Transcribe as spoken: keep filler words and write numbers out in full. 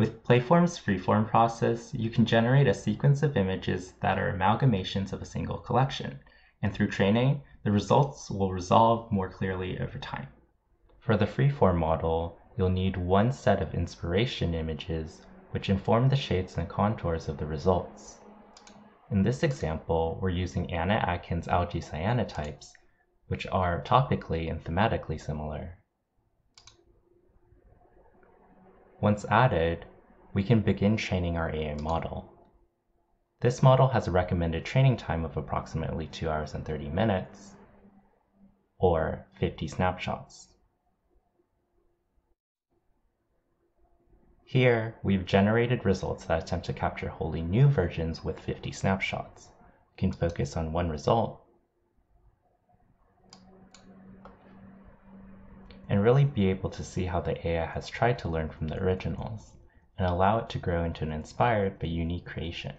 With Playform's freeform process, you can generate a sequence of images that are amalgamations of a single collection, and through training, the results will resolve more clearly over time. For the freeform model, you'll need one set of inspiration images, which inform the shapes and contours of the results. In this example, we're using Anna Atkins algae cyanotypes, which are topically and thematically similar. Once added, we can begin training our A I model. This model has a recommended training time of approximately two hours and thirty minutes, or fifty snapshots. Here, we've generated results that attempt to capture wholly new versions with fifty snapshots. We can focus on one result and really be able to see how the A I has tried to learn from the originals, and allow it to grow into an inspired but unique creation.